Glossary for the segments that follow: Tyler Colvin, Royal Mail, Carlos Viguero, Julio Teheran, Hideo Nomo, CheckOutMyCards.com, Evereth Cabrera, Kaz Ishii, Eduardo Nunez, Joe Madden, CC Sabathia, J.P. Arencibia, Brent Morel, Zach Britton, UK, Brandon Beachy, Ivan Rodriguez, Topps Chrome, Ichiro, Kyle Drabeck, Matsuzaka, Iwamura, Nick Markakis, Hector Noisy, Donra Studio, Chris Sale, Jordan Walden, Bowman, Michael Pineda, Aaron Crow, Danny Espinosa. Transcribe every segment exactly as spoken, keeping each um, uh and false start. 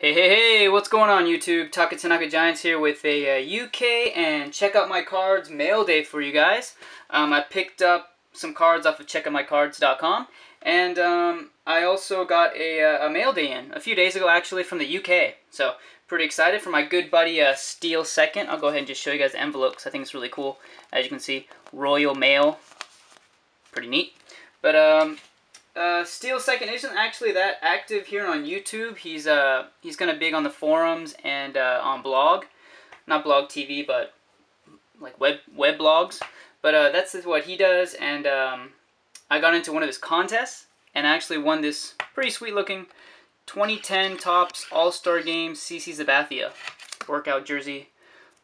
Hey, hey, hey, what's going on YouTube? Takatanaka Giants here with a uh, U K and Check Out My Cards mail day for you guys. Um, I picked up some cards off of Check Out My Cards dot com, and um, I also got a, uh, a mail day in a few days ago actually from the U K. So, pretty excited for my good buddy uh, SteelSecond. I'll go ahead and just show you guys the envelope because I think it's really cool. As you can see, Royal Mail. Pretty neat. But, um... Uh, SteelSecond isn't actually that active here on YouTube. He's uh he's kind of big on the forums and uh, on blog, not blog T V, but like web web blogs. But uh, that's what he does. And um, I got into one of his contests and I actually won this pretty sweet looking twenty ten Topps All-Star Game C C Sabathia workout jersey.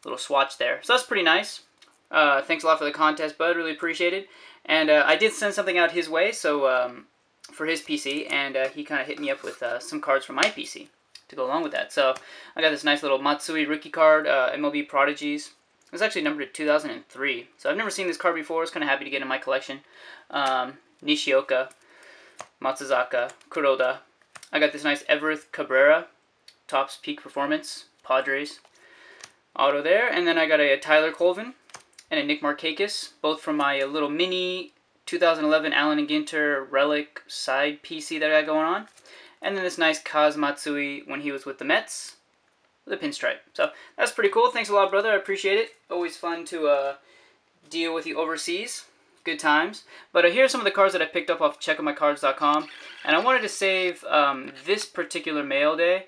Little swatch there. So that's pretty nice. Uh, thanks a lot for the contest, bud. Really appreciate it. And uh, I did send something out his way. So. Um, for his P C, and uh, he kind of hit me up with uh, some cards from my P C to go along with that. So I got this nice little Matsui rookie card, uh, M L B Prodigies. It's actually numbered to two thousand three, so I've never seen this card before. I was kind of happy to get in my collection. Um, Nishioka, Matsuzaka, Kuroda. I got this nice Evereth Cabrera, Topps Peak Performance, Padres auto there. And then I got a, a Tyler Colvin and a Nick Markakis, both from my uh, little mini two thousand eleven Allen and Ginter Relic side P C that I got going on. And then this nice Kaz Matsui when he was with the Mets with a pinstripe. So that's pretty cool. Thanks a lot, brother. I appreciate it. Always fun to uh, deal with you overseas. Good times. But uh, here are some of the cards that I picked up off Check Out My Cards dot com. And I wanted to save um, this particular mail day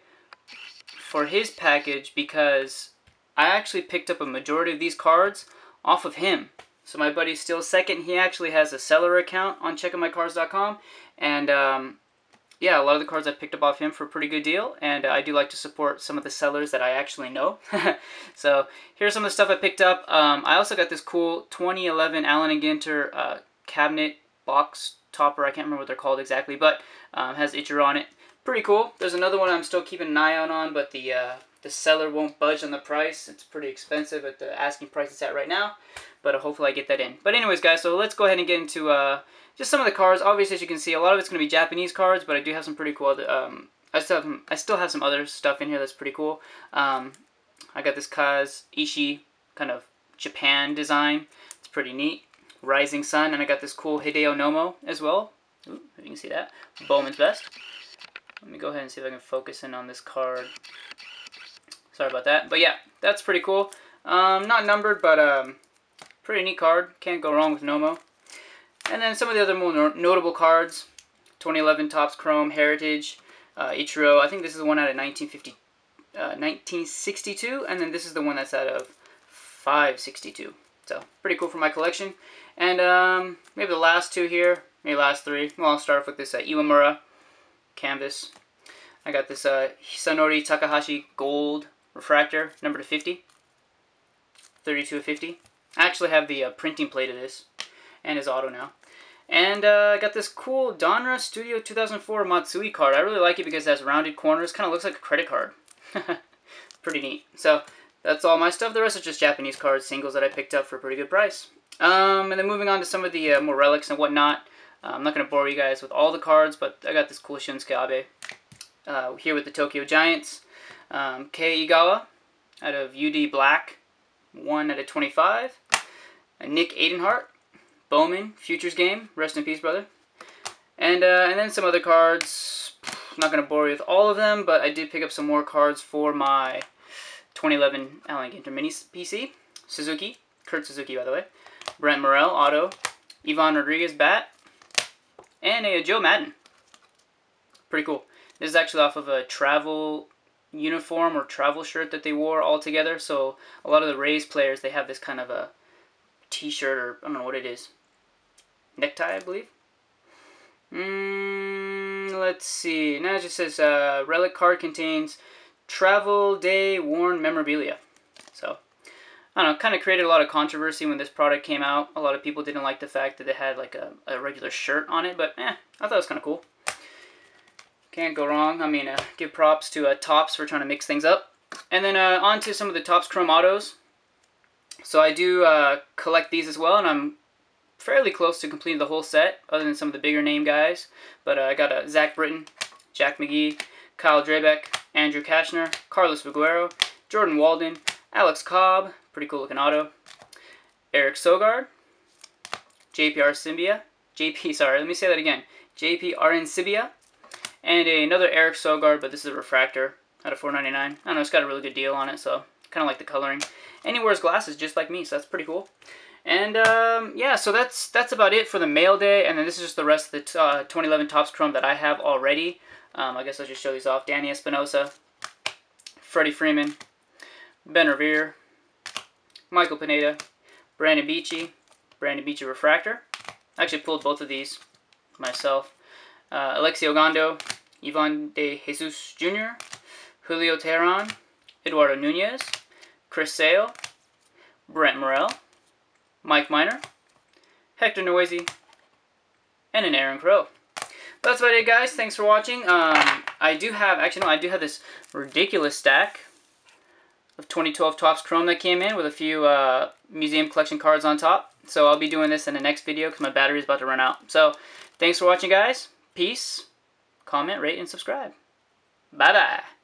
for his package because I actually picked up a majority of these cards off of him. So my buddy SteelSecond, he actually has a seller account on Check Out My Cards dot com, and um, yeah, a lot of the cards I picked up off him for a pretty good deal, and uh, I do like to support some of the sellers that I actually know. So here's some of the stuff I picked up. Um, I also got this cool twenty eleven Allen and Ginter uh, cabinet box topper. I can't remember what they're called exactly, but um, has Ichiro on it. Pretty cool. There's another one I'm still keeping an eye out on, but the uh, the seller won't budge on the price. It's pretty expensive at the asking price it's at right now, but hopefully I get that in. But anyways, guys, so let's go ahead and get into uh, just some of the cards. Obviously, as you can see, a lot of it's going to be Japanese cards, but I do have some pretty cool other, um, I still have, I still have some other stuff in here that's pretty cool. Um, I got this Kaz Ishii kind of Japan design. It's pretty neat. Rising Sun, and I got this cool Hideo Nomo as well. Ooh, you can see that. Bowman's Best. Let me go ahead and see if I can focus in on this card. Sorry about that. But yeah, that's pretty cool. Um, not numbered, but um, pretty neat card. Can't go wrong with Nomo. And then some of the other more no notable cards. twenty eleven Topps Chrome, Heritage, uh, Ichiro. I think this is the one out of nineteen fifty, uh, nineteen sixty-two. And then this is the one that's out of five sixty-two. So pretty cool for my collection. And um, maybe the last two here. Maybe last three. Well, I'll start off with this uh, Iwamura canvas. I got this uh, Hisanori Takahashi Gold Refractor, number to fifty, thirty-two of fifty. I actually have the uh, printing plate of this, and his auto now. And uh, I got this cool Donra Studio two thousand four Matsui card. I really like it because it has rounded corners. Kind of looks like a credit card. Pretty neat. So that's all my stuff. The rest are just Japanese cards, singles that I picked up for a pretty good price. Um, and then moving on to some of the uh, more relics and whatnot. Uh, I'm not going to bore you guys with all the cards, but I got this cool Shinsuke Abe uh, here with the Tokyo Giants. Um, Kei Igawa out of U D Black, one out of twenty-five. And Nick Adenhart, Bowman, Futures Game, rest in peace, brother. And uh, and then some other cards. I'm not going to bore you with all of them, but I did pick up some more cards for my twenty eleven Allen and Ginter Mini P C. Suzuki, Kurt Suzuki, by the way. Brent Morel, auto. Ivan Rodriguez, bat. And a Joe Madden. Pretty cool. This is actually off of a travel uniform or travel shirt that they wore all together. So a lot of the Rays players, they have this kind of a t-shirt or I don't know what it is. Necktie, I believe. Mm, let's see. Now it just says uh, relic card contains travel day worn memorabilia. So I don't know, kind of created a lot of controversy when this product came out. A lot of people didn't like the fact that it had like a, a regular shirt on it, but eh, I thought it was kind of cool. Can't go wrong. I mean, uh, give props to uh, Topps for trying to mix things up. And then uh, on to some of the Topps Chrome autos. So I do uh, collect these as well, and I'm fairly close to completing the whole set, other than some of the bigger name guys. But uh, I got uh, Zach Britton, Jack McGee, Kyle Drabeck, Andrew Kashner, Carlos Viguero, Jordan Walden, Alex Cobb, pretty cool looking auto, Eric Sogard, J P. Arencibia, J P, sorry, let me say that again, J P. Arencibia, and another Eric Sogard, but this is a refractor out of four ninety-nine. I don't know, it's got a really good deal on it, so kind of like the coloring. And he wears glasses just like me, so that's pretty cool. And um, yeah, so that's that's about it for the mail day, and then this is just the rest of the uh, twenty eleven Topps Chrome that I have already. Um, I guess I'll just show these off. Danny Espinosa, Freddie Freeman, Ben Revere, Michael Pineda, Brandon Beachy, Brandon Beachy refractor. I actually pulled both of these myself. Uh, Alexi Ogando, Ivan De Jesus Junior, Julio Teheran, Eduardo Nunez, Chris Sale, Brent Morel, Mike Minor, Hector Noisy, and an Aaron Crow. That's about it, guys. Thanks for watching. Um, I do have, actually no, I do have this ridiculous stack of twenty twelve Topps Chrome that came in with a few uh, museum collection cards on top. So I'll be doing this in the next video because my battery is about to run out. So thanks for watching, guys. Peace. Comment, rate, and subscribe. Bye-bye.